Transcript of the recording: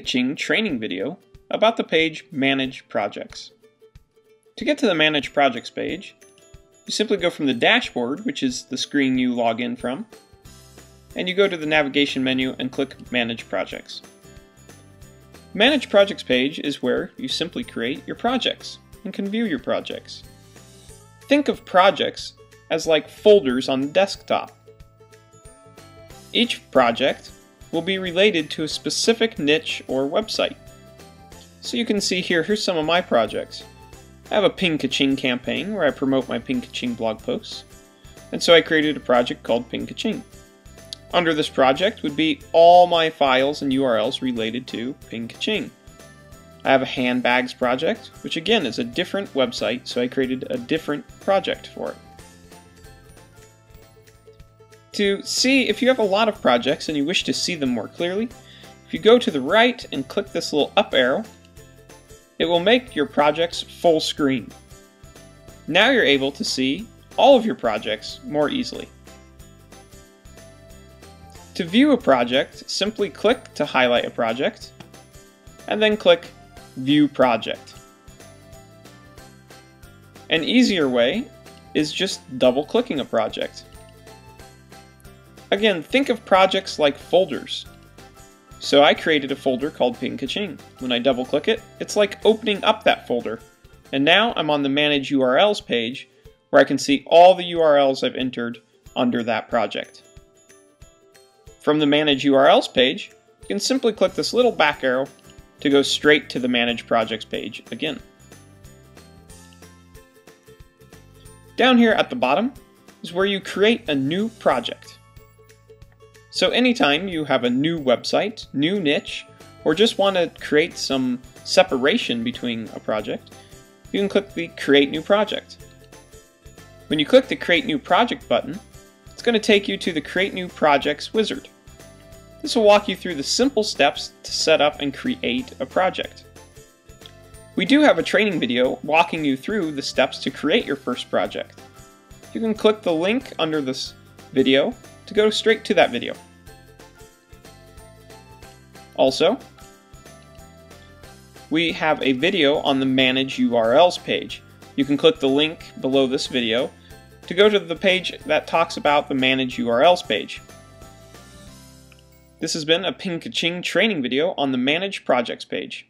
Kaching training video about the page Manage Projects. To get to the Manage Projects page, you simply go from the dashboard, which is the screen you log in from, and you go to the navigation menu and click Manage Projects. The Manage Projects page is where you simply create your projects and can view your projects. Think of projects as like folders on the desktop. Each project will be related to a specific niche or website. So you can see here's some of my projects. I have a Ping Kaching campaign where I promote my Ping Kaching blog posts, and so I created a project called Ping Kaching. Under this project would be all my files and URLs related to Ping Kaching. I have a handbags project, which again is a different website, so I created a different project for it. To see if you have a lot of projects and you wish to see them more clearly, if you go to the right and click this little up arrow, it will make your projects full screen. Now you're able to see all of your projects more easily. To view a project, simply click to highlight a project, and then click View Project. An easier way is just double-clicking a project. Again, think of projects like folders. So I created a folder called Ping Kaching. When I double-click it, it's like opening up that folder. And now I'm on the Manage URLs page, where I can see all the URLs I've entered under that project. From the Manage URLs page, you can simply click this little back arrow to go straight to the Manage Projects page again. Down here at the bottom is where you create a new project. So anytime you have a new website, new niche, or just want to create some separation between a project, you can click the Create New Project. When you click the Create New Project button, it's going to take you to the Create New Projects wizard. This will walk you through the simple steps to set up and create a project. We do have a training video walking you through the steps to create your first project. You can click the link under this video to go straight to that video. Also, we have a video on the Manage URLs page. You can click the link below this video to go to the page that talks about the Manage URLs page. This has been a Ping Kaching training video on the Manage Projects page.